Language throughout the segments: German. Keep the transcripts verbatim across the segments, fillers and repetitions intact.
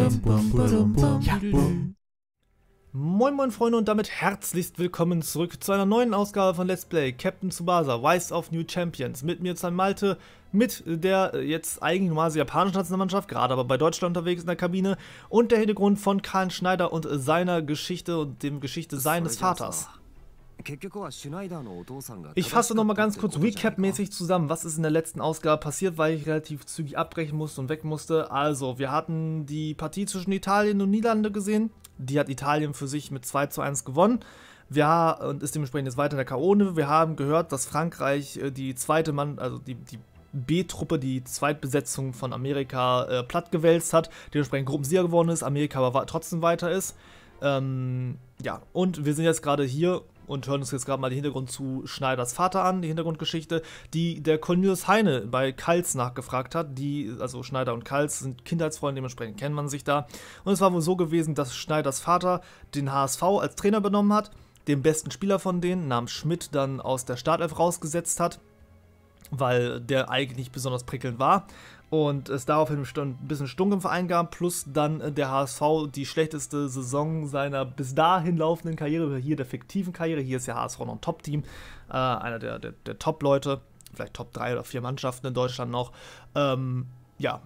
Ja. Moin moin Freunde und damit herzlichst willkommen zurück zu einer neuen Ausgabe von Let's Play Captain Tsubasa Rise of New Champions. Mit mir sein Malte, mit der jetzt eigentlich normalerweise japanischen Nationalmannschaft, gerade aber bei Deutschland unterwegs in der Kabine, und der Hintergrund von Karl Schneider und seiner Geschichte und dem Geschichte seines Vaters. Ich fasse nochmal ganz kurz Recap-mäßig zusammen, was ist in der letzten Ausgabe passiert, weil ich relativ zügig abbrechen musste und weg musste. Also, wir hatten die Partie zwischen Italien und Niederlande gesehen. Die hat Italien für sich mit zwei zu eins gewonnen. Ja, und ist dementsprechend jetzt weiter in der K O-Runde. Wir haben gehört, dass Frankreich die zweite Mann, also die, die B-Truppe, die Zweitbesetzung von Amerika äh, plattgewälzt hat. Dementsprechend Gruppensieger geworden ist, Amerika aber trotzdem weiter ist. Ähm, ja, und wir sind jetzt gerade hier und hören uns jetzt gerade mal den Hintergrund zu Schneiders Vater an, die Hintergrundgeschichte, die der Cornelius Heine bei Karls nachgefragt hat. Die, also Schneider und Karls sind Kindheitsfreunde, dementsprechend kennt man sich da. Und es war wohl so gewesen, dass Schneiders Vater den H S V als Trainer benommen hat, den besten Spieler von denen, namens Schmidt, dann aus der Startelf rausgesetzt hat, weil der eigentlich nicht besonders prickelnd war. Und es daraufhin ein bisschen Stunk im Verein gab, plus dann der H S V die schlechteste Saison seiner bis dahin laufenden Karriere, hier der fiktiven Karriere, hier ist ja H S V noch ein Top-Team, äh, einer der, der, der Top-Leute, vielleicht Top drei oder vier Mannschaften in Deutschland noch, ähm, ja,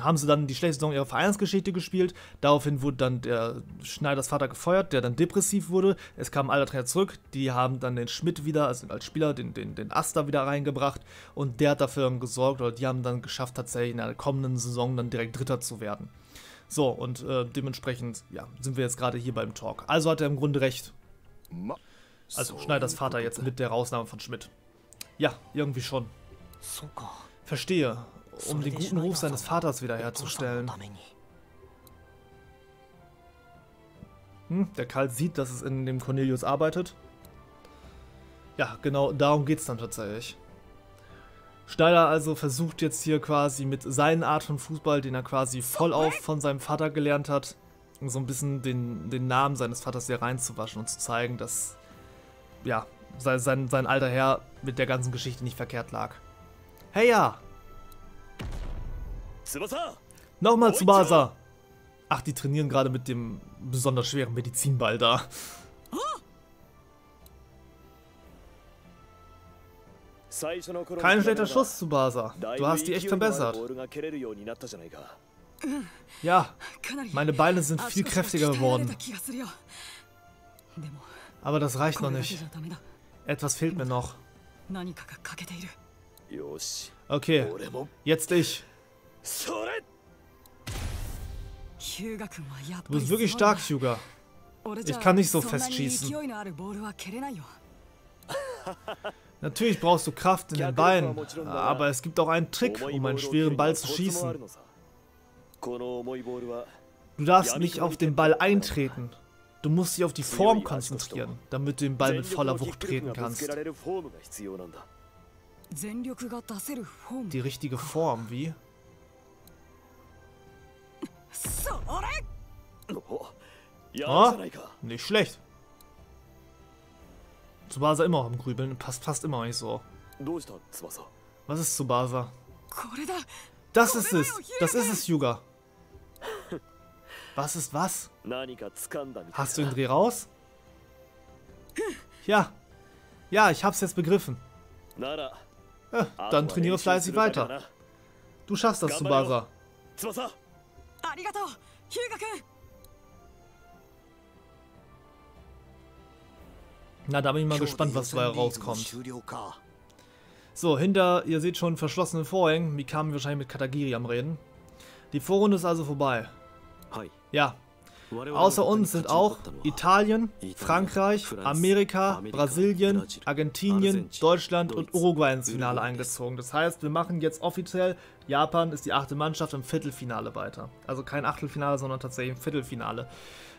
haben sie dann die schlechteste Saison ihrer Vereinsgeschichte gespielt, daraufhin wurde dann der Schneiders Vater gefeuert, der dann depressiv wurde, es kam ein alter Trainer zurück, die haben dann den Schmidt wieder, also als Spieler, den, den, den Asta wieder reingebracht und der hat dafür gesorgt, oder die haben dann geschafft, tatsächlich in der kommenden Saison dann direkt Dritter zu werden. So, und äh, dementsprechend, ja, sind wir jetzt gerade hier beim Talk. Also hat er im Grunde recht. Also Schneiders Vater jetzt mit der Rausnahme von Schmidt. Ja, irgendwie schon. Verstehe. Um den guten Ruf seines Vaters wiederherzustellen. Hm, der Karl sieht, dass es in dem Cornelius arbeitet. Ja, genau, darum geht es dann tatsächlich. Schneider also versucht jetzt hier quasi mit seinen Art von Fußball, den er quasi voll auf von seinem Vater gelernt hat, so ein bisschen den, den Namen seines Vaters hier reinzuwaschen und zu zeigen, dass ja, sein, sein alter Herr mit der ganzen Geschichte nicht verkehrt lag. Hey ja! Nochmal Tsubasa! Ach, die trainieren gerade mit dem besonders schweren Medizinball da. Kein schlechter Schuss, Tsubasa. Du hast die echt verbessert. Ja, meine Beine sind viel kräftiger geworden. Aber das reicht noch nicht. Etwas fehlt mir noch. Okay, jetzt ich. Du bist wirklich stark, Hyuga. Ich kann nicht so festschießen. Natürlich brauchst du Kraft in den Beinen, aber es gibt auch einen Trick, um einen schweren Ball zu schießen. Du darfst nicht auf den Ball eintreten. Du musst dich auf die Form konzentrieren, damit du den Ball mit voller Wucht treten kannst. Die richtige Form, wie? Oh, nicht schlecht. Tsubasa immer am Grübeln, passt fast immer nicht so. Was ist Tsubasa? Das ist es, das ist es, Hyuga. Was ist was? Hast du den Dreh raus? Ja, ja, ich hab's jetzt begriffen. Ja, dann trainiere fleißig weiter. Du schaffst das, Tsubasa. Na, da bin ich mal gespannt, was dabei rauskommt. So, hinter, ihr seht schon, verschlossene Vorhänge. Mikami wahrscheinlich mit Katagiri am Reden. Die Vorrunde ist also vorbei. Ja. Außer uns sind auch Italien, Frankreich, Amerika, Brasilien, Argentinien, Deutschland und Uruguay ins Finale eingezogen. Das heißt, wir machen jetzt offiziell, Japan ist die achte Mannschaft im Viertelfinale weiter. Also kein Achtelfinale, sondern tatsächlich im Viertelfinale.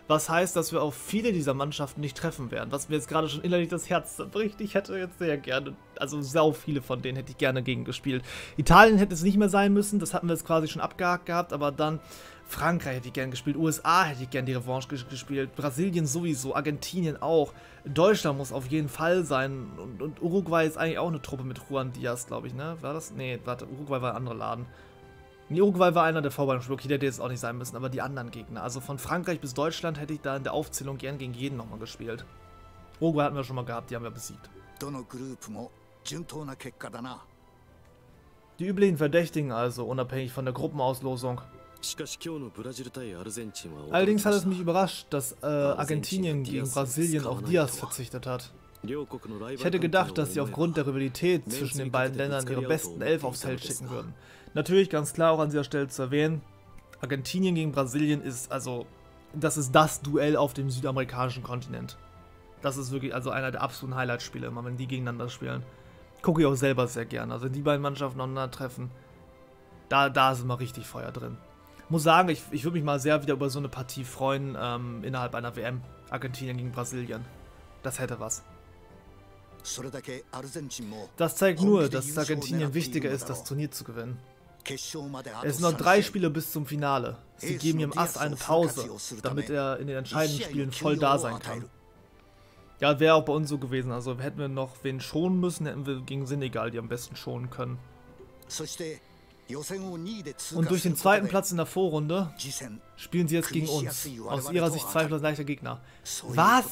Was heißt, dass wir auf viele dieser Mannschaften nicht treffen werden, was mir jetzt gerade schon innerlich das Herz zerbricht. Ich hätte jetzt sehr gerne, also sau viele von denen hätte ich gerne gegen gespielt. Italien hätte es nicht mehr sein müssen, das hatten wir jetzt quasi schon abgehakt gehabt, aber dann Frankreich hätte ich gern gespielt, U S A hätte ich gern die Revanche gespielt, Brasilien sowieso, Argentinien auch, Deutschland muss auf jeden Fall sein und, und Uruguay ist eigentlich auch eine Truppe mit Juan Diaz, glaube ich, ne? War das? Ne, warte, Uruguay war ein anderer Laden. In Uruguay war einer der Vorbereitungsspiele, der hätte jetzt auch nicht sein müssen, aber die anderen Gegner. Also von Frankreich bis Deutschland hätte ich da in der Aufzählung gern gegen jeden nochmal gespielt. Uruguay hatten wir schon mal gehabt, die haben wir besiegt. Die üblichen Verdächtigen also, unabhängig von der Gruppenauslosung. Allerdings hat es mich überrascht, dass äh, Argentinien gegen Brasilien auf Diaz verzichtet hat. Ich hätte gedacht, dass sie aufgrund der Rivalität zwischen den beiden Ländern ihre besten Elf aufs Feld schicken würden. Natürlich, ganz klar auch an dieser Stelle zu erwähnen, Argentinien gegen Brasilien ist also, das ist das Duell auf dem südamerikanischen Kontinent. Das ist wirklich also einer der absoluten Highlight-Spiele immer, wenn die gegeneinander spielen. Gucke ich auch selber sehr gerne, also wenn die beiden Mannschaften aufeinander treffen, da, da ist immer richtig Feuer drin. Muss sagen, ich, ich würde mich mal sehr wieder über so eine Partie freuen, ähm, innerhalb einer W M, Argentinien gegen Brasilien. Das hätte was. Das zeigt nur, dass Argentinien wichtiger ist, das Turnier zu gewinnen. Es sind noch drei Spiele bis zum Finale. Sie geben ihrem Ass eine Pause, damit er in den entscheidenden Spielen voll da sein kann. Ja, wäre auch bei uns so gewesen. Also hätten wir noch wen schonen müssen, hätten wir gegen Senegal die am besten schonen können. Und durch den zweiten Platz in der Vorrunde spielen sie jetzt gegen uns. Aus ihrer Sicht zweifellos leichter Gegner. Was?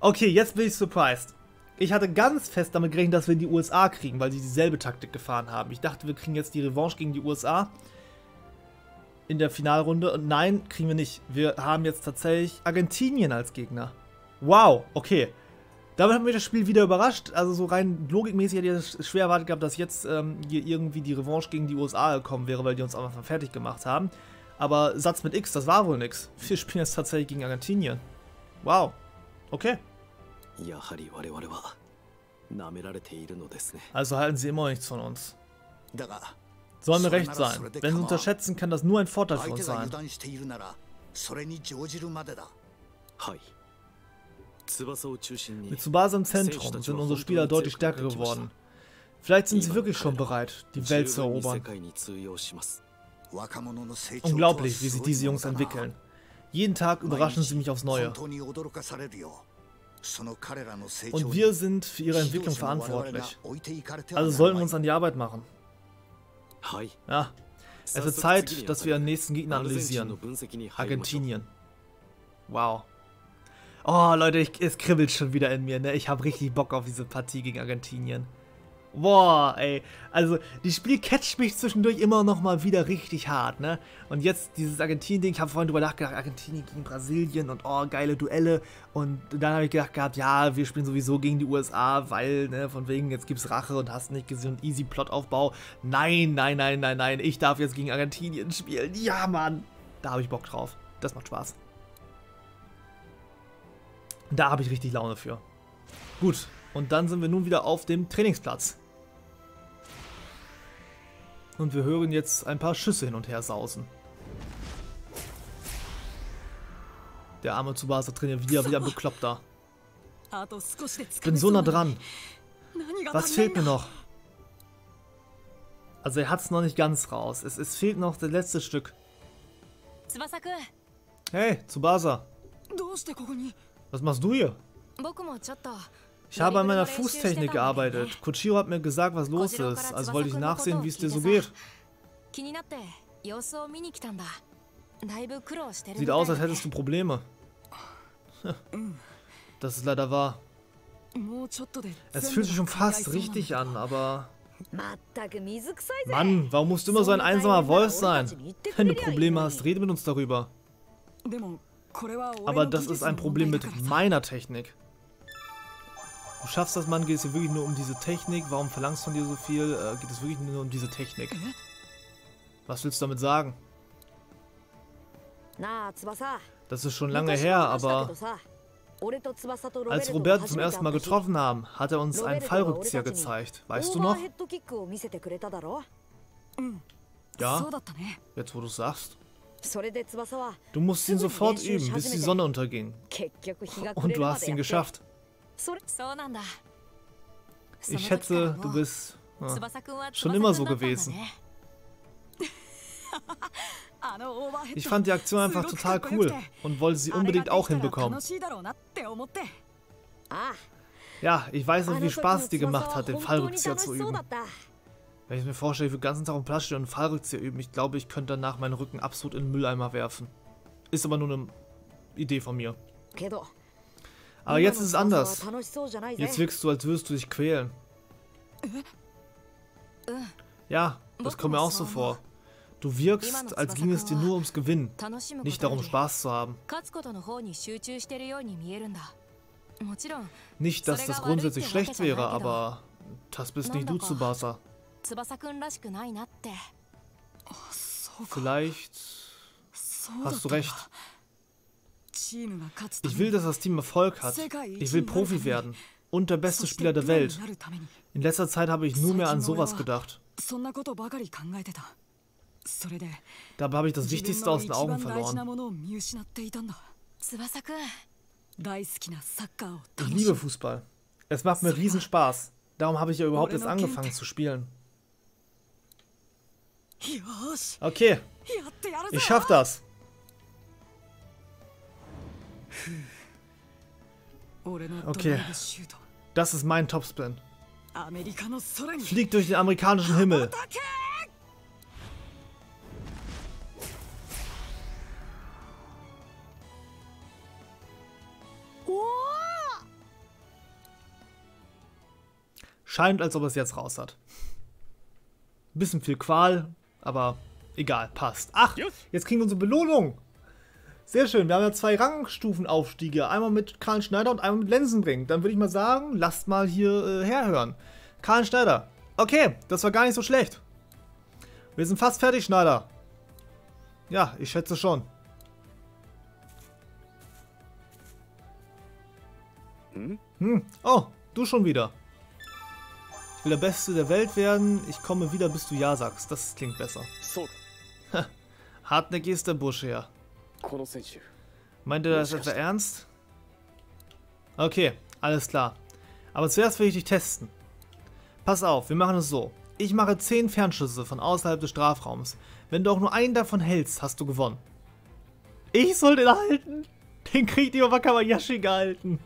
Okay, jetzt bin ich surprised. Ich hatte ganz fest damit gerechnet, dass wir die U S A kriegen, weil sie dieselbe Taktik gefahren haben. Ich dachte, wir kriegen jetzt die Revanche gegen die U S A in der Finalrunde. Und nein, kriegen wir nicht. Wir haben jetzt tatsächlich Argentinien als Gegner. Wow, okay. Damit hat mich das Spiel wieder überrascht. Also so rein logikmäßig hätte ich es schwer erwartet gehabt, dass jetzt ähm, hier irgendwie die Revanche gegen die U S A gekommen wäre, weil die uns einfach fertig gemacht haben. Aber Satz mit X, das war wohl nix. Wir spielen jetzt tatsächlich gegen Argentinien. Wow, okay. Also halten sie immer nichts von uns. Soll mir recht sein. Wenn sie unterschätzen, kann das nur ein Vorteil für uns sein. Mit Tsubasa im Zentrum sind unsere Spieler deutlich stärker geworden. Vielleicht sind sie wirklich schon bereit, die Welt zu erobern. Unglaublich, wie sich diese Jungs entwickeln. Jeden Tag überraschen sie mich aufs Neue. Und wir sind für ihre Entwicklung verantwortlich. Also sollten wir uns an die Arbeit machen. Ja, es wird Zeit, dass wir ihren nächsten Gegner analysieren. Argentinien. Wow. Oh, Leute, ich, es kribbelt schon wieder in mir, ne? Ich habe richtig Bock auf diese Partie gegen Argentinien. Boah, ey. Also, das Spiel catcht mich zwischendurch immer noch mal wieder richtig hart, ne? Und jetzt dieses Argentinien-Ding, ich habe vorhin drüber nachgedacht, Argentinien gegen Brasilien und oh, geile Duelle. Und dann habe ich gedacht gehabt, ja, wir spielen sowieso gegen die U S A, weil, ne, von wegen, jetzt gibt's Rache und hast nicht gesehen und easy Plotaufbau. Nein, nein, nein, nein, nein, ich darf jetzt gegen Argentinien spielen. Ja, Mann, da habe ich Bock drauf. Das macht Spaß. Da habe ich richtig Laune für. Gut, und dann sind wir nun wieder auf dem Trainingsplatz. Und wir hören jetzt ein paar Schüsse hin und her sausen. Der arme Tsubasa trainiert wieder wie ein Bekloppter. Ich bin so nah dran. Was fehlt mir noch? Also er hat es noch nicht ganz raus. Es, es fehlt noch das letzte Stück. Hey, Tsubasa. Was machst du hier? Ich habe an meiner Fußtechnik gearbeitet. Kochiro hat mir gesagt, was los ist. Also wollte ich nachsehen, wie es dir so geht. Sieht aus, als hättest du Probleme. Das ist leider wahr. Es fühlt sich schon fast richtig an, aber... Mann, warum musst du immer so ein einsamer Wolf sein? Wenn du Probleme hast, rede mit uns darüber. Aber das ist ein Problem mit meiner Technik. Du schaffst das, Mann, geht es hier wirklich nur um diese Technik? Warum verlangst du von dir so viel? Äh, geht es wirklich nur um diese Technik? Was willst du damit sagen? Das ist schon lange her, aber... Als Roberto zum ersten Mal getroffen haben, hat er uns einen Fallrückzieher gezeigt. Weißt du noch? Ja, jetzt wo du es sagst. Du musst ihn sofort üben, bis die Sonne unterging. Und du hast ihn geschafft. Ich schätze, du bist ja, schon immer so gewesen. Ich fand die Aktion einfach total cool und wollte sie unbedingt auch hinbekommen. Ja, ich weiß noch, wie Spaß es dir gemacht hat, den Fallrückzieher zu üben. Wenn ich mir vorstelle, ich würde den ganzen Tag im Platz stehen und einen Fallrückzieher üben, ich glaube, ich könnte danach meinen Rücken absolut in den Mülleimer werfen. Ist aber nur eine Idee von mir. Aber jetzt ist es anders. Jetzt wirkst du, als würdest du dich quälen. Ja, das kommt mir auch so vor. Du wirkst, als ging es dir nur ums Gewinnen, nicht darum, Spaß zu haben. Nicht, dass das grundsätzlich schlecht wäre, aber das bist nicht du, Tsubasa. Vielleicht hast du recht. Ich will, dass das Team Erfolg hat. Ich will Profi werden und der beste Spieler der Welt. In letzter Zeit habe ich nur mehr an sowas gedacht. Dabei habe ich das Wichtigste aus den Augen verloren. Ich liebe Fußball. Es macht mir riesen Spaß. Darum habe ich ja überhaupt jetzt angefangen zu spielen. Okay, ich schaff das. Okay, das ist mein Topspin. Fliegt durch den amerikanischen Himmel. Scheint, als ob es jetzt raus hat. Bisschen viel Qual, aber egal, passt. Ach, jetzt kriegen wir unsere Belohnung. Sehr schön, wir haben ja zwei Rangstufenaufstiege. Einmal mit Karl Schneider und einmal mit Lensenring. Dann würde ich mal sagen, lasst mal hier äh, herhören. Karl Schneider. Okay, das war gar nicht so schlecht. Wir sind fast fertig, Schneider. Ja, ich schätze schon. Hm. Oh, du schon wieder. Ich will der Beste der Welt werden. Ich komme wieder, bis du Ja sagst. Das klingt besser. Hartnäckig ist der Bursche her. Meint ihr das etwa ernst? Okay, alles klar. Aber zuerst will ich dich testen. Pass auf, wir machen es so. Ich mache zehn Fernschüsse von außerhalb des Strafraums. Wenn du auch nur einen davon hältst, hast du gewonnen. Ich soll den halten? Den kriegt die Wakabayashi gehalten.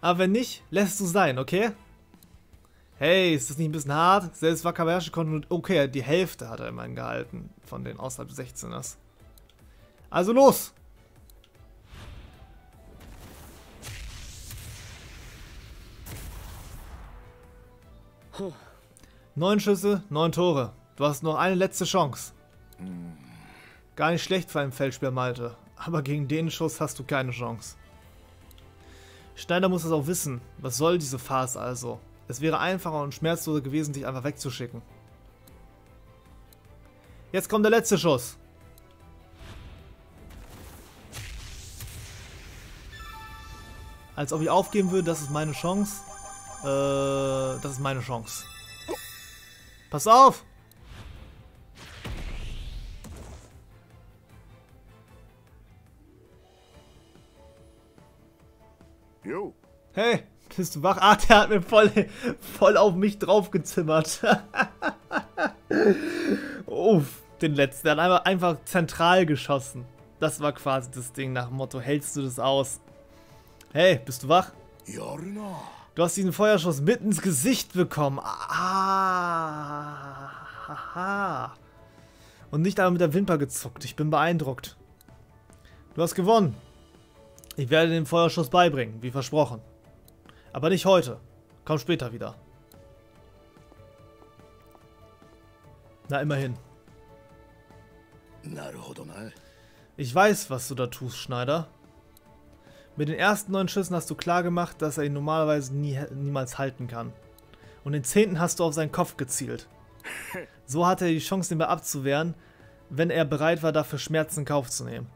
Aber wenn nicht, lässt du sein, okay? Hey, ist das nicht ein bisschen hart? Selbst Wakabayashi konnte... Okay, die Hälfte hat er immerhin gehalten von den außerhalb des sechzehners. Also los! Neun Schüsse, neun Tore. Du hast noch eine letzte Chance. Gar nicht schlecht für einen Feldspieler, Malte. Aber gegen den Schuss hast du keine Chance. Schneider muss das auch wissen. Was soll diese Farce also? Es wäre einfacher und schmerzloser gewesen, dich einfach wegzuschicken. Jetzt kommt der letzte Schuss. Als ob ich aufgeben würde, das ist meine Chance. Äh, das ist meine Chance. Pass auf! Jo. Hey, bist du wach? Ah, der hat mir voll, voll auf mich draufgezimmert. Uff, den letzten. Der hat einfach zentral geschossen. Das war quasi das Ding nach dem Motto, hältst du das aus? Hey, bist du wach? Du hast diesen Feuerschuss mitten ins Gesicht bekommen. Ah, haha. Und nicht einmal mit der Wimper gezuckt. Ich bin beeindruckt. Du hast gewonnen. Ich werde den Feuerschuss beibringen, wie versprochen. Aber nicht heute. Komm später wieder. Na, immerhin. Ich weiß, was du da tust, Schneider. Mit den ersten neun Schüssen hast du klar gemacht, dass er ihn normalerweise nie, niemals halten kann. Und den zehnten hast du auf seinen Kopf gezielt. So hatte er die Chance, den Ball abzuwehren, wenn er bereit war, dafür Schmerzen in Kauf zu nehmen.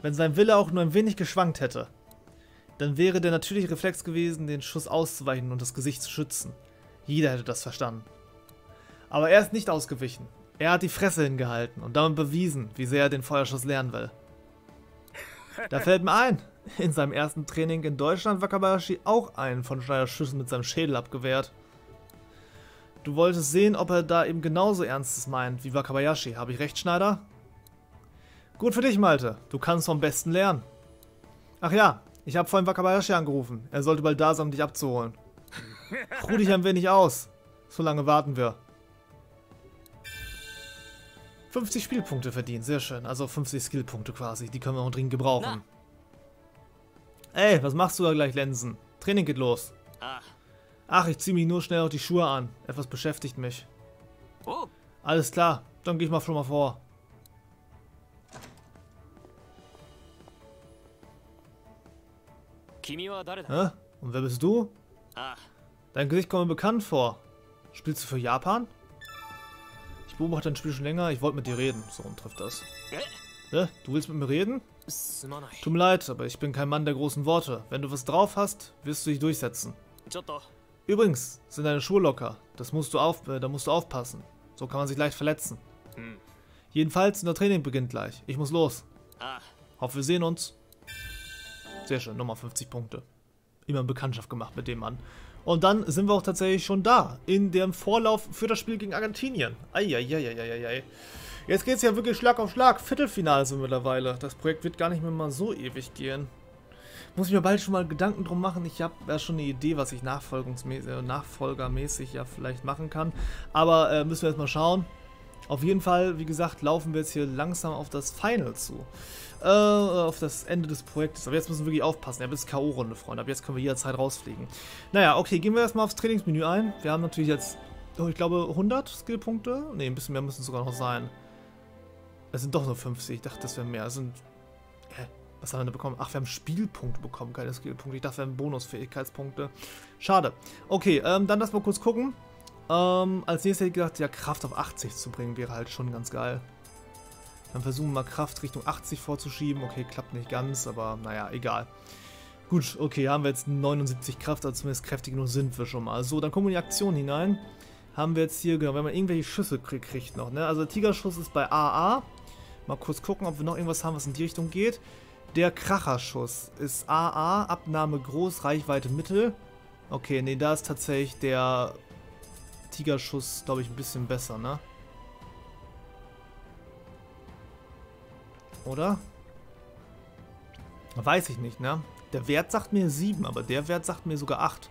Wenn sein Wille auch nur ein wenig geschwankt hätte, dann wäre der natürliche Reflex gewesen, den Schuss auszuweichen und das Gesicht zu schützen. Jeder hätte das verstanden. Aber er ist nicht ausgewichen. Er hat die Fresse hingehalten und damit bewiesen, wie sehr er den Feuerschuss lernen will. Da fällt mir ein, in seinem ersten Training in Deutschland war Wakabayashi auch einen von Schneiders Schüssen mit seinem Schädel abgewehrt. Du wolltest sehen, ob er da eben genauso Ernstes meint wie Wakabayashi. Habe ich recht, Schneider? Gut für dich, Malte. Du kannst vom Besten lernen. Ach ja, ich habe vorhin Wakabayashi angerufen. Er sollte bald da sein, um dich abzuholen. Ruh dich ein wenig aus. So lange warten wir. fünfzig Spielpunkte verdient, sehr schön. Also fünfzig Skillpunkte quasi, die können wir auch dringend gebrauchen. Na. Ey, was machst du da gleich, Lensen? Training geht los. Ach, ich ziehe mich nur schnell auf die Schuhe an. Etwas beschäftigt mich. Oh. Alles klar, dann gehe ich mal schon mal vor. Hä? Und wer bist du? Dein Gesicht kommt mir bekannt vor. Spielst du für Japan? Ich beobachte dein Spiel schon länger, ich wollte mit dir reden. So, und trifft das. Hä? Du willst mit mir reden? Tut mir leid, aber ich bin kein Mann der großen Worte. Wenn du was drauf hast, wirst du dich durchsetzen. Übrigens, sind deine Schuhe locker. Das musst du auf, äh, da musst du aufpassen. So kann man sich leicht verletzen. Hm. Jedenfalls, unser Training beginnt gleich. Ich muss los. Ah. Hoffe, wir sehen uns. Sehr schön, nochmal fünfzig Punkte. Immer Bekanntschaft gemacht mit dem Mann. Und dann sind wir auch tatsächlich schon da. In dem Vorlauf für das Spiel gegen Argentinien. Eieieiei. Jetzt geht es ja wirklich Schlag auf Schlag. Viertelfinale sind wir mittlerweile. Das Projekt wird gar nicht mehr mal so ewig gehen. Muss ich mir bald schon mal Gedanken drum machen. Ich habe ja schon eine Idee, was ich nachfolgungsmäßig, nachfolgermäßig ja vielleicht machen kann. Aber äh, müssen wir jetzt mal schauen. Auf jeden Fall, wie gesagt, laufen wir jetzt hier langsam auf das Final zu. Äh, auf das Ende des Projektes. Aber jetzt müssen wir wirklich aufpassen. Ja, bis K O-Runde, Freunde. Ab jetzt können wir jederzeit rausfliegen. Naja, okay, gehen wir erstmal aufs Trainingsmenü ein. Wir haben natürlich jetzt, oh, ich glaube, hundert Skillpunkte. Ne, ein bisschen mehr müssen es sogar noch sein. Es sind doch nur fünfzig. Ich dachte, das wären mehr. Es sind, hä? Was haben wir denn bekommen? Ach, wir haben Spielpunkte bekommen, keine Skillpunkte. Ich dachte, wir haben Bonusfähigkeitspunkte. Schade. Okay, ähm, dann lass mal kurz gucken. Ähm, als nächstes hätte ich gedacht, ja, Kraft auf achtzig zu bringen wäre halt schon ganz geil. Dann versuchen wir mal Kraft Richtung achtzig vorzuschieben. Okay, klappt nicht ganz, aber naja, egal. Gut, okay, haben wir jetzt neunundsiebzig Kraft, also zumindest kräftig genug sind wir schon mal. So, dann kommen wir in die Aktion hinein. Haben wir jetzt hier, genau, wenn man irgendwelche Schüsse kriegt, kriegt noch, ne? Also der Tigerschuss ist bei A A. Mal kurz gucken, ob wir noch irgendwas haben, was in die Richtung geht. Der Kracherschuss ist A A, Abnahme groß, Reichweite mittel. Okay, nee, da ist tatsächlich der Tigerschuss, glaube ich, ein bisschen besser, ne? Oder? Weiß ich nicht, ne? Der Wert sagt mir sieben, aber der Wert sagt mir sogar acht.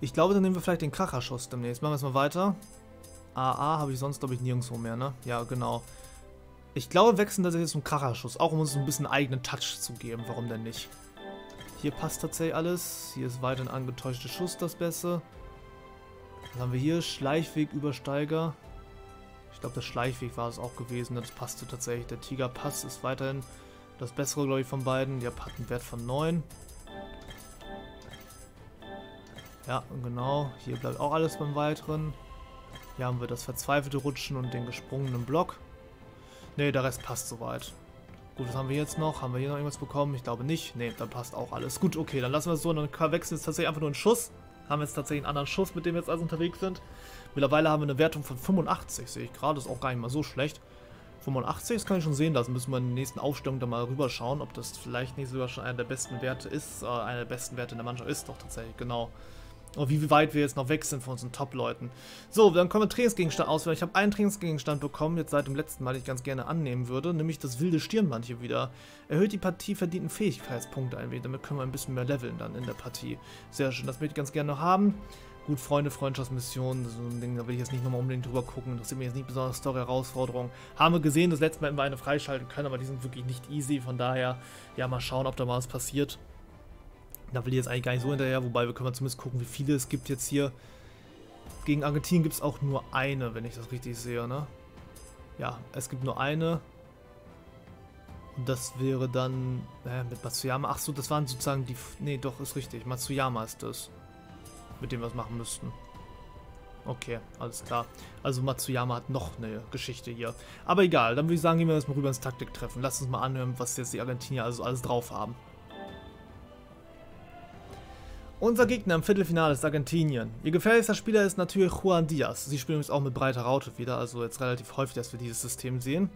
Ich glaube, dann nehmen wir vielleicht den Kracherschuss demnächst. Machen wir es mal weiter. A A habe ich sonst, glaube ich, nirgendwo mehr, ne? Ja, genau. Ich glaube, wechseln das jetzt zum Kracherschuss, auch um uns ein bisschen eigenen Touch zu geben, warum denn nicht. Hier passt tatsächlich alles, hier ist weiter ein angetäuschter Schuss das Beste. Dann haben wir hier Schleichweg, Übersteiger. Ich glaube, der Schleichweg war es auch gewesen, das passte tatsächlich. Der Tigerpass ist weiterhin das Bessere, glaube ich, von beiden. Der hat einen Wert von neun. Ja, genau, hier bleibt auch alles beim Weiteren. Hier haben wir das verzweifelte Rutschen und den gesprungenen Block. Ne, der Rest passt soweit. Gut, was haben wir jetzt noch? Haben wir hier noch irgendwas bekommen? Ich glaube nicht. Ne, dann passt auch alles. Gut, okay, dann lassen wir es so. Dann wechseln jetzt tatsächlich einfach nur einen Schuss. Haben jetzt tatsächlich einen anderen Schuss, mit dem wir jetzt also unterwegs sind. Mittlerweile haben wir eine Wertung von fünfundachtzig. Sehe ich gerade, ist auch gar nicht mal so schlecht. fünfundachtzig, das kann ich schon sehen lassen. Müssen wir in der nächsten Aufstellung dann mal rüberschauen, ob das vielleicht nicht sogar schon einer der besten Werte ist. Äh, einer der besten Werte in der Mannschaft ist doch tatsächlich, genau. Und wie weit wir jetzt noch weg sind von unseren Top-Leuten. So, dann können wir Trainingsgegenstand auswählen. Ich habe einen Trainingsgegenstand bekommen, jetzt seit dem letzten Mal, den ich ganz gerne annehmen würde. Nämlich das wilde Stirnband hier wieder. Erhöht die Partie verdienten Fähigkeitspunkte ein wenig. Damit können wir ein bisschen mehr leveln dann in der Partie. Sehr schön, das möchte ich ganz gerne noch haben. Gut, Freunde, Freundschaftsmissionen, so ein Ding, da will ich jetzt nicht nochmal unbedingt drüber gucken. Das sind mir jetzt nicht besonders Story-Herausforderungen. Haben wir gesehen, das letzte Mal hätten wir eine freischalten können, aber die sind wirklich nicht easy. Von daher, ja, mal schauen, ob da mal was passiert. Da will ich jetzt eigentlich gar nicht so hinterher, wobei wir können zumindest gucken, wie viele es gibt jetzt hier. Gegen Argentinien gibt es auch nur eine, wenn ich das richtig sehe, ne? Ja, es gibt nur eine. Und das wäre dann, äh, mit Matsuyama. Achso, das waren sozusagen die, nee, doch, ist richtig. Matsuyama ist das, mit dem wir es machen müssten. Okay, alles klar. Also Matsuyama hat noch eine Geschichte hier. Aber egal, dann würde ich sagen, gehen wir jetzt mal rüber ins Taktiktreffen. Lasst uns mal anhören, was jetzt die Argentinier also alles drauf haben. Unser Gegner im Viertelfinale ist Argentinien. Ihr gefährlichster Spieler ist natürlich Juan Diaz. Sie spielen uns auch mit breiter Raute wieder, also jetzt relativ häufig, dass wir dieses System sehen.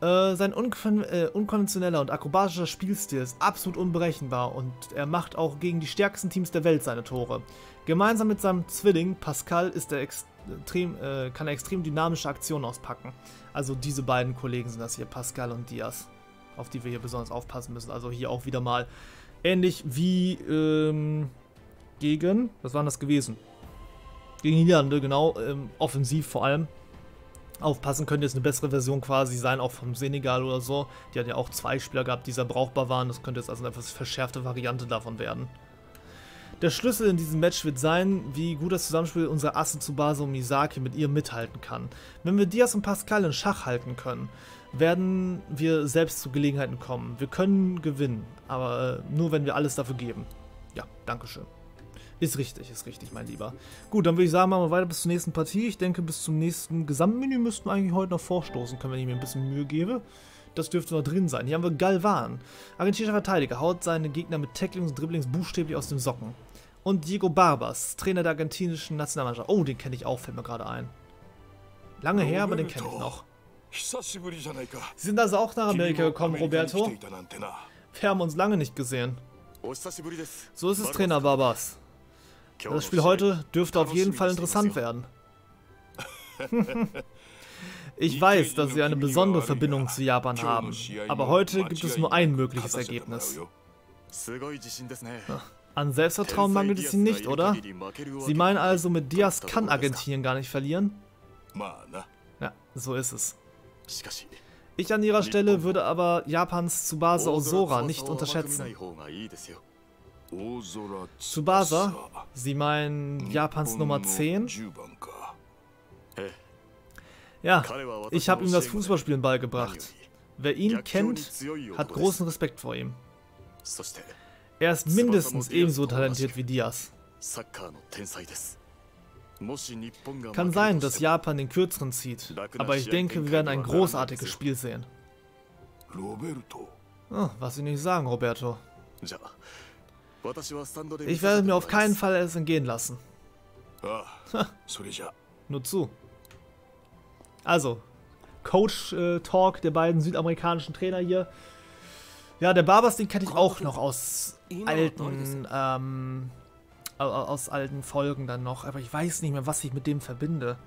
Äh, sein unkon äh, unkonventioneller und akrobatischer Spielstil ist absolut unberechenbar und er macht auch gegen die stärksten Teams der Welt seine Tore. Gemeinsam mit seinem Zwilling Pascal ist er extrem, äh, kann er extrem dynamische Aktionen auspacken. Also diese beiden Kollegen sind das hier, Pascal und Diaz, auf die wir hier besonders aufpassen müssen. Also hier auch wieder mal ähnlich wie ähm, gegen, was waren das gewesen? Gegen Niederlande, genau, ähm, offensiv vor allem. Aufpassen könnte jetzt eine bessere Version quasi sein, auch vom Senegal oder so. Die hat ja auch zwei Spieler gehabt, die sehr brauchbar waren. Das könnte jetzt also eine etwas verschärfte Variante davon werden. Der Schlüssel in diesem Match wird sein, wie gut das Zusammenspiel unserer Asse Tsubasa und Misaki mit ihr mithalten kann. Wenn wir Diaz und Pascal in Schach halten können, werden wir selbst zu Gelegenheiten kommen. Wir können gewinnen, aber nur wenn wir alles dafür geben. Ja, Dankeschön. Ist richtig, ist richtig, mein Lieber. Gut, dann würde ich sagen, machen wir weiter bis zur nächsten Partie. Ich denke, bis zum nächsten Gesamtmenü müssten wir eigentlich heute noch vorstoßen können, wenn ich mir ein bisschen Mühe gebe. Das dürfte noch drin sein. Hier haben wir Galvan. Argentinischer Verteidiger haut seine Gegner mit Tacklings und Dribblings buchstäblich aus den Socken. Und Diego Barbas, Trainer der argentinischen Nationalmannschaft. Oh, den kenne ich auch, fällt mir gerade ein. Lange her, aber den kenne ich noch. Sie sind also auch nach Amerika gekommen, Roberto. Wir haben uns lange nicht gesehen. So ist es, Trainer Barbas. Das Spiel heute dürfte auf jeden Fall interessant werden. Ich weiß, dass Sie eine besondere Verbindung zu Japan haben, aber heute gibt es nur ein mögliches Ergebnis. Ach. An Selbstvertrauen mangelt es ihnen nicht, oder? Sie meinen also, mit Diaz kann Argentinien gar nicht verlieren? Ja, so ist es. Ich an ihrer Stelle würde aber Japans Tsubasa Ozora nicht unterschätzen. Tsubasa? Sie meinen Japans Nummer zehn? Ja, ich habe ihm das Fußballspielen beigebracht. Wer ihn kennt, hat großen Respekt vor ihm. Er ist mindestens ebenso talentiert wie Diaz. Kann sein, dass Japan den Kürzeren zieht, aber ich denke, wir werden ein großartiges Spiel sehen. Oh, was Sie nicht sagen, Roberto. Ich werde mir auf keinen Fall es entgehen lassen. Ha, nur zu. Also, Coach-Talk der beiden südamerikanischen Trainer hier. Ja, der Barbas, den kenne ich auch noch aus alten, ähm, aus alten Folgen dann noch. Aber ich weiß nicht mehr, was ich mit dem verbinde.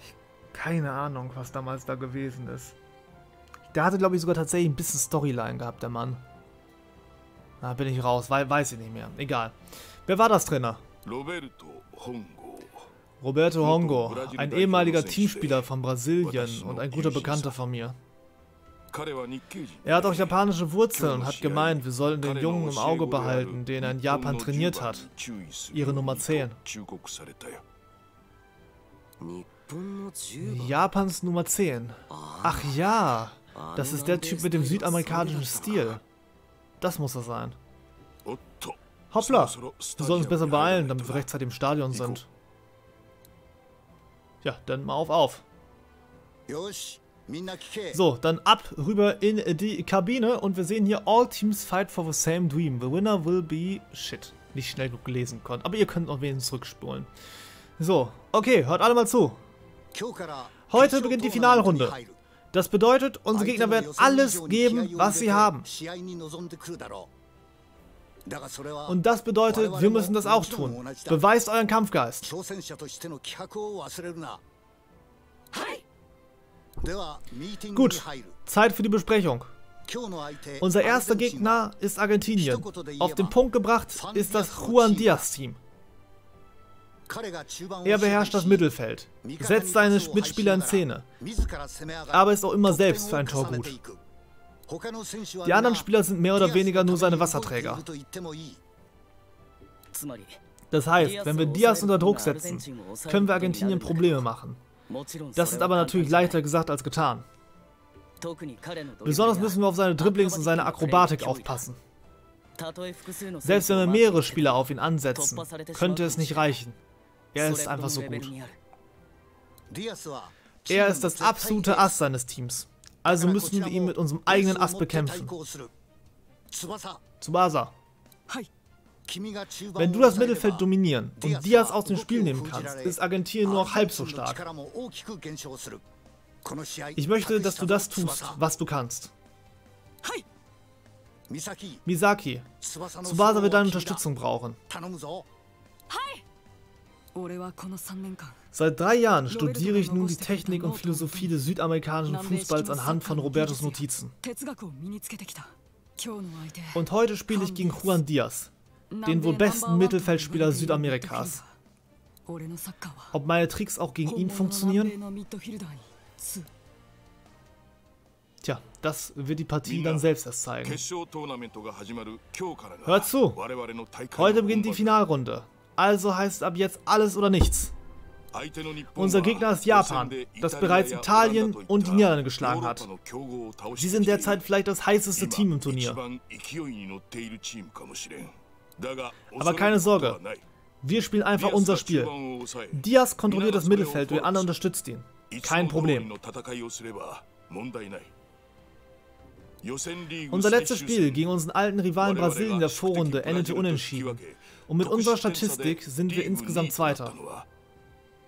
Ich, keine Ahnung, was damals da gewesen ist. Der hatte, glaube ich, sogar tatsächlich ein bisschen Storyline gehabt, der Mann. Da bin ich raus, weil, weiß ich nicht mehr. Egal. Wer war das, Trainer? Roberto Hongo. Roberto Hongo, ein ehemaliger Teamspieler von Brasilien und ein guter Bekannter von mir. Er hat auch japanische Wurzeln und hat gemeint, wir sollten den Jungen im Auge behalten, den er in Japan trainiert hat. Ihre Nummer zehn. Japans Nummer zehn. Ach ja, das ist der Typ mit dem südamerikanischen Stil. Das muss er sein. Hoppla, wir sollen uns besser beeilen, damit wir rechtzeitig im Stadion sind. Ja, dann mal auf, auf. So, dann ab rüber in die Kabine und wir sehen hier all teams fight for the same dream. The winner will be... Shit, nicht schnell genug lesen konnte, aber ihr könnt noch wenigstens zurückspulen. So, okay, hört alle mal zu. Heute beginnt die Finalrunde. Das bedeutet, unsere Gegner werden alles geben, was sie haben. Und das bedeutet, wir müssen das auch tun. Beweist euren Kampfgeist. Gut, Zeit für die Besprechung. Unser erster Gegner ist Argentinien. Auf den Punkt gebracht ist das Juan Diaz-Team. Er beherrscht das Mittelfeld, setzt seine Mitspieler in Szene, aber ist auch immer selbst für ein Tor gut. Die anderen Spieler sind mehr oder weniger nur seine Wasserträger. Das heißt, wenn wir Diaz unter Druck setzen, können wir Argentinien Probleme machen. Das ist aber natürlich leichter gesagt als getan. Besonders müssen wir auf seine Dribblings und seine Akrobatik aufpassen. Selbst wenn wir mehrere Spieler auf ihn ansetzen, könnte es nicht reichen. Er ist einfach so gut. Er ist das absolute Ass seines Teams. Also müssen wir ihn mit unserem eigenen Ass bekämpfen. Tsubasa. Wenn du das Mittelfeld dominieren und Diaz aus dem Spiel nehmen kannst, ist Argentinien nur noch halb so stark. Ich möchte, dass du das tust, was du kannst. Misaki, Tsubasa wird deine Unterstützung brauchen. Seit drei Jahren studiere ich nun die Technik und Philosophie des südamerikanischen Fußballs anhand von Robertos Notizen. Und heute spiele ich gegen Juan Diaz, den wohl besten Mittelfeldspieler Südamerikas. Ob meine Tricks auch gegen ihn funktionieren? Tja, das wird die Partie dann selbst erst zeigen. Hört zu! Heute beginnt die Finalrunde. Also heißt es ab jetzt alles oder nichts. Unser Gegner ist Japan, das bereits Italien und die Niederlande geschlagen hat. Sie sind derzeit vielleicht das heißeste Team im Turnier. Aber keine Sorge, wir spielen einfach unser Spiel. Diaz kontrolliert das Mittelfeld und der andere unterstützt ihn. Kein Problem. Unser letztes Spiel gegen unseren alten Rivalen Brasilien in der Vorrunde endete unentschieden. Und mit unserer Statistik sind wir insgesamt Zweiter.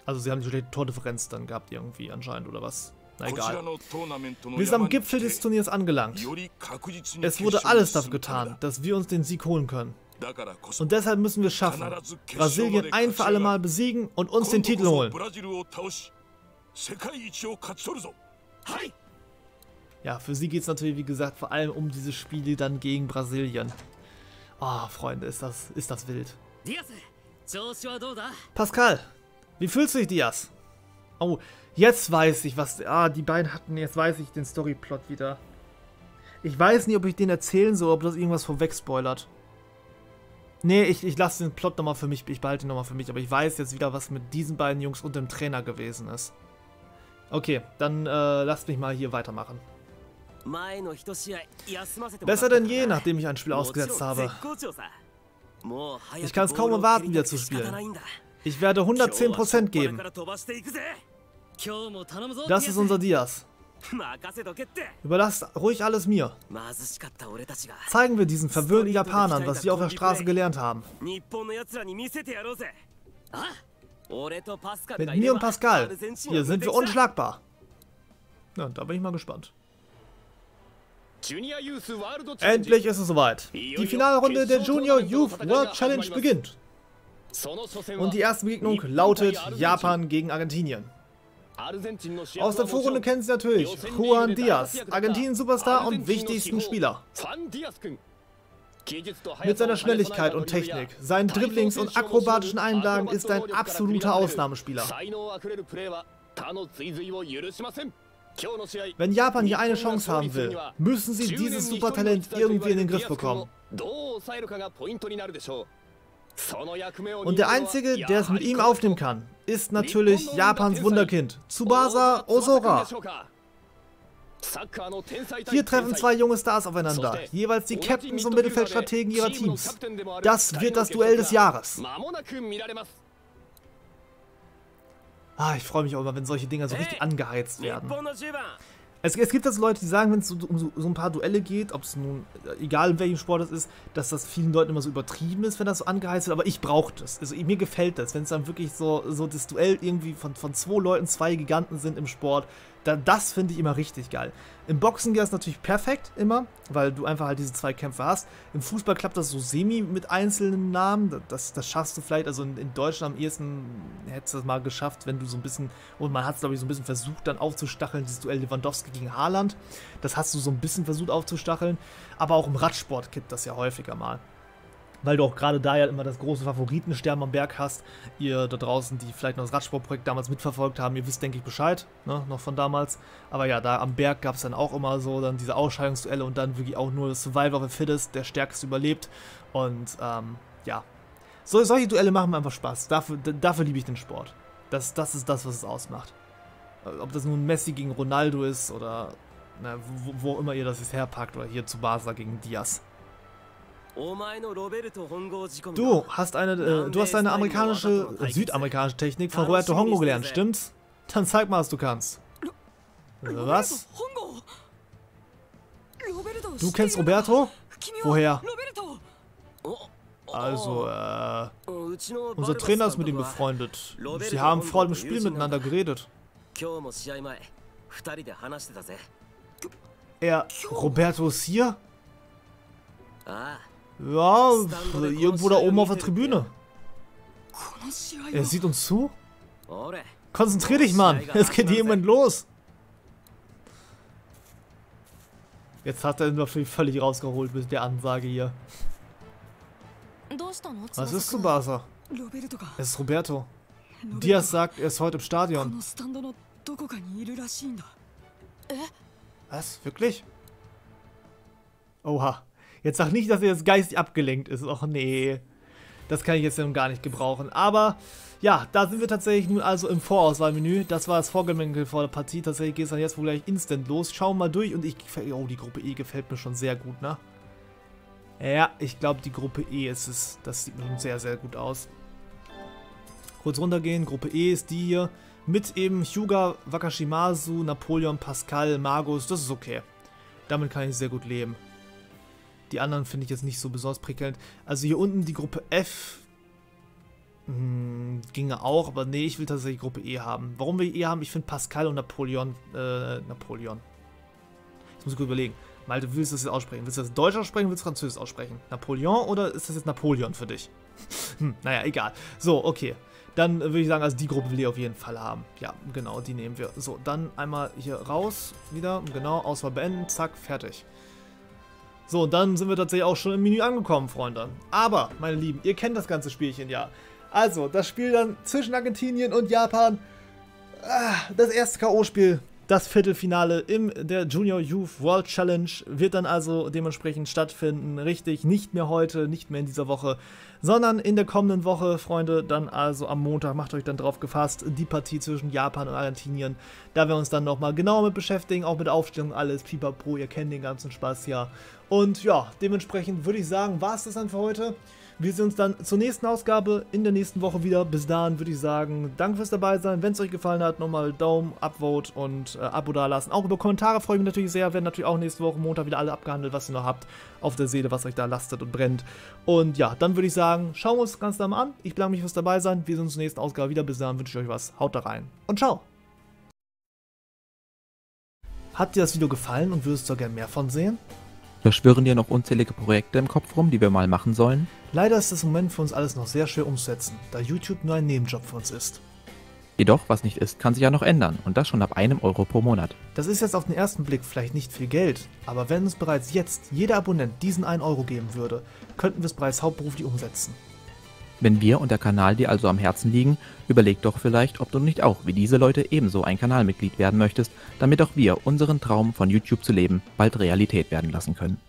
Also sie haben die Tordifferenz dann gehabt irgendwie anscheinend oder was. Na egal. Wir sind am Gipfel des Turniers angelangt. Es wurde alles dafür getan, dass wir uns den Sieg holen können. Und deshalb müssen wir es schaffen. Brasilien ein für alle Mal besiegen und uns den Titel holen. Ja, für sie geht es natürlich, wie gesagt, vor allem um diese Spiele dann gegen Brasilien. Ah, oh, Freunde, ist das, ist das wild. Pascal! Wie fühlst du dich, Diaz? Oh, jetzt weiß ich, was... Ah, die beiden hatten... Jetzt weiß ich den Storyplot wieder. Ich weiß nicht, ob ich den erzählen soll, ob das irgendwas vorweg spoilert. Nee, ich, ich lasse den Plot nochmal für mich. Ich behalte ihn nochmal für mich. Aber ich weiß jetzt wieder, was mit diesen beiden Jungs und dem Trainer gewesen ist. Okay, dann äh, lasst mich mal hier weitermachen. Besser denn je, nachdem ich ein Spiel ausgesetzt habe. Ich kann es kaum erwarten, wieder zu spielen. Ich werde hundertzehn Prozent geben. Das ist unser Diaz. Überlasst ruhig alles mir. Zeigen wir diesen verwöhnten Japanern, was wir auf der Straße gelernt haben. Mit mir und Pascal, hier sind wir unschlagbar. Na, da bin ich mal gespannt. Endlich ist es soweit. Die Finalrunde der Junior Youth World Challenge beginnt. Und die erste Begegnung lautet Japan gegen Argentinien. Aus der Vorrunde kennen Sie natürlich Juan Diaz, Argentinien-Superstar und wichtigsten Spieler. Mit seiner Schnelligkeit und Technik, seinen Dribblings und akrobatischen Einlagen ist er ein absoluter Ausnahmespieler. Wenn Japan hier eine Chance haben will, müssen sie dieses Supertalent irgendwie in den Griff bekommen. Und der Einzige, der es mit ihm aufnehmen kann, ist natürlich Japans Wunderkind, Tsubasa Ozora. Hier treffen zwei junge Stars aufeinander, jeweils die Captains und Mittelfeldstrategen ihrer Teams. Das wird das Duell des Jahres. Ah, ich freue mich auch immer, wenn solche Dinger so richtig angeheizt werden. Es, es gibt also Leute, die sagen, wenn es um so, so ein paar Duelle geht, ob es nun, egal in welchem Sport es ist, dass das vielen Leuten immer so übertrieben ist, wenn das so angeheizt wird, aber ich brauche das. Also mir gefällt das, wenn es dann wirklich so, so das Duell irgendwie von, von zwei Leuten, zwei Giganten sind im Sport, da, das finde ich immer richtig geil. Im Boxen geht das natürlich perfekt immer, weil du einfach halt diese zwei Kämpfe hast. Im Fußball klappt das so semi mit einzelnen Namen, das, das schaffst du vielleicht, also in, in Deutschland am ehesten hättest du das mal geschafft, wenn du so ein bisschen, und man hat es glaube ich so ein bisschen versucht dann aufzustacheln, dieses Duell Lewandowski gegen Haaland, das hast du so ein bisschen versucht aufzustacheln, aber auch im Radsport gibt das ja häufiger mal, weil du auch gerade da ja immer das große Favoritensterben am Berg hast. Ihr da draußen, die vielleicht noch das Radsportprojekt damals mitverfolgt haben, ihr wisst denke ich Bescheid, ne, noch von damals, aber ja, da am Berg gab es dann auch immer so dann diese Ausscheidungsduelle und dann wirklich auch nur das Survivor of the Fittest, der Stärkste überlebt und ähm, ja, so, solche Duelle machen einfach Spaß, dafür, dafür liebe ich den Sport, das, das ist das, was es ausmacht. Ob das nun Messi gegen Ronaldo ist oder na, wo, wo auch immer ihr das jetzt herpackt oder hier Tsubasa gegen Diaz. Du hast eine, äh, du hast eine amerikanische, äh, südamerikanische Technik von Roberto Hongo gelernt, stimmt's? Dann zeig mal, was du kannst. Was? Du kennst Roberto? Woher? Also, äh, unser Trainer ist mit ihm befreundet. Sie haben vor dem Spiel miteinander geredet. Er, Roberto ist hier? Ja, irgendwo da oben auf der Tribüne. Er sieht uns zu? Konzentrier dich, Mann! Es geht jemand los! Jetzt hat er ihn natürlich völlig rausgeholt mit der Ansage hier. Was ist Tsubasa? Es ist Roberto. Diaz sagt, er ist heute im Stadion. Was? Wirklich? Oha. Jetzt sag nicht, dass er jetzt geistig abgelenkt ist. Och nee. Das kann ich jetzt eben gar nicht gebrauchen. Aber ja, da sind wir tatsächlich nun also im Vorauswahlmenü. Das war das Vorgemenkel vor der Partie. Tatsächlich geht es dann jetzt wohl gleich instant los. Schauen wir mal durch. Und ich... Oh, die Gruppe E gefällt mir schon sehr gut, ne? Ja, ich glaube, die Gruppe E ist es. Das sieht nun sehr, sehr gut aus. Kurz runtergehen. Gruppe E ist die hier. Mit eben Hyuga, Wakashimazu, Napoleon, Pascal, Magus. Das ist okay. Damit kann ich sehr gut leben. Die anderen finde ich jetzt nicht so besonders prickelnd. Also hier unten die Gruppe F... Hm, ginge auch, aber nee, ich will tatsächlich Gruppe E haben. Warum will ich E haben? Ich finde Pascal und Napoleon... Äh, Napoleon. Jetzt muss ich gut überlegen. Malte, willst du das jetzt aussprechen? Willst du das Deutsch aussprechen, willst du Französisch aussprechen? Napoleon oder ist das jetzt Napoleon für dich? Hm, naja, egal. So, okay. Dann würde ich sagen, also die Gruppe will ich auf jeden Fall haben. Ja, genau, die nehmen wir. So, dann einmal hier raus wieder. Genau, Auswahl beenden. Zack, fertig. So, und dann sind wir tatsächlich auch schon im Menü angekommen, Freunde. Aber, meine Lieben, ihr kennt das ganze Spielchen ja. Also, das Spiel dann zwischen Argentinien und Japan. Das erste K O-Spiel, das Viertelfinale in der Junior Youth World Challenge wird dann also dementsprechend stattfinden. Richtig, nicht mehr heute, nicht mehr in dieser Woche, sondern in der kommenden Woche, Freunde. Dann also am Montag, macht euch dann drauf gefasst, die Partie zwischen Japan und Argentinien. Da werden wir uns dann nochmal genauer mit beschäftigen, auch mit Aufstellung, alles, pipapo, ihr kennt den ganzen Spaß ja. Und ja, dementsprechend würde ich sagen, war es das dann für heute. Wir sehen uns dann zur nächsten Ausgabe in der nächsten Woche wieder. Bis dahin würde ich sagen, danke fürs dabei sein. Wenn es euch gefallen hat, nochmal Daumen, Upvote und äh, Abo dalassen. Auch über Kommentare freue ich mich natürlich sehr. Werden natürlich auch nächste Woche Montag wieder alle abgehandelt, was ihr noch habt auf der Seele, was euch da lastet und brennt. Und ja, dann würde ich sagen, schauen wir uns das Ganze mal an. Ich bedanke mich fürs dabei sein. Wir sehen uns zur nächsten Ausgabe wieder. Bis dahin wünsche ich euch was. Haut da rein und ciao. Hat dir das Video gefallen und würdest du da gerne mehr von sehen? Da schwirren dir noch unzählige Projekte im Kopf rum, die wir mal machen sollen. Leider ist das im Moment für uns alles noch sehr schwer umzusetzen, da YouTube nur ein Nebenjob für uns ist. Jedoch, was nicht ist, kann sich ja noch ändern und das schon ab einem Euro pro Monat. Das ist jetzt auf den ersten Blick vielleicht nicht viel Geld, aber wenn uns bereits jetzt jeder Abonnent diesen einen Euro geben würde, könnten wir es bereits hauptberuflich umsetzen. Wenn wir und der Kanal dir also am Herzen liegen, überleg doch vielleicht, ob du nicht auch wie diese Leute ebenso ein Kanalmitglied werden möchtest, damit auch wir unseren Traum von YouTube zu leben bald Realität werden lassen können.